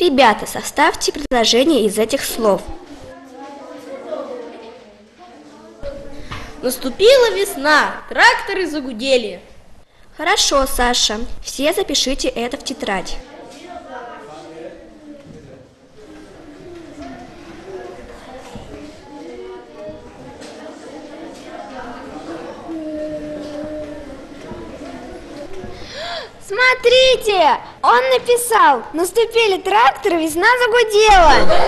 Ребята, составьте предложение из этих слов. Наступила весна, тракторы загудели. Хорошо, Саша, все запишите это в тетрадь. Смотрите, он написал, наступили тракторы, весна загудела.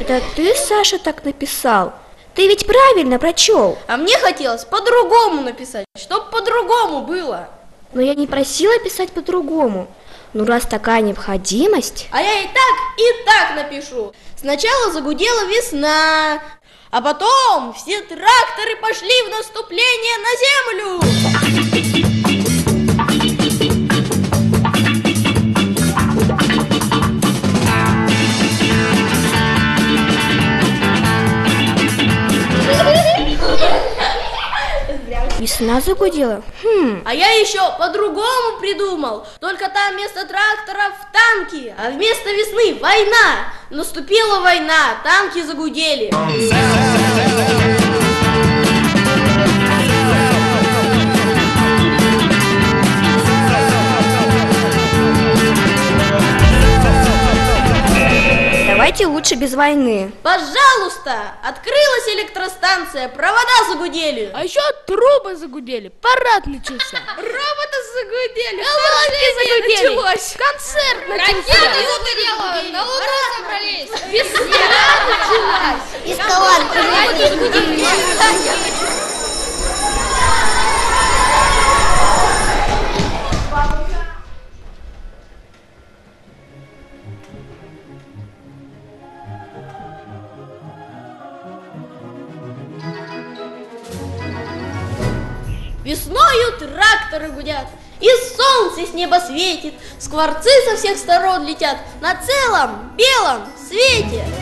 Это ты, Саша, так написал? Ты ведь правильно прочел. А мне хотелось по-другому написать, чтоб по-другому было. Но я не просила писать по-другому. Ну раз такая необходимость... А я и так напишу. Сначала загудела весна, а потом все тракторы пошли в наступление на землю. Весна загудела? А я еще по-другому придумал. Только там вместо тракторов танки, а вместо весны война. Наступила война, танки загудели. Давайте лучше без войны. Пожалуйста! Открылась электростанция, провода загудели. А еще трубы загудели, парад начался. Роботы загудели, колонки загудели, концерт начался. Ракеты загудели, на Луну собрались. Весна началась. Эскалатор загудели. Весною тракторы гудят, и солнце с неба светит, скворцы со всех сторон летят на целом белом свете.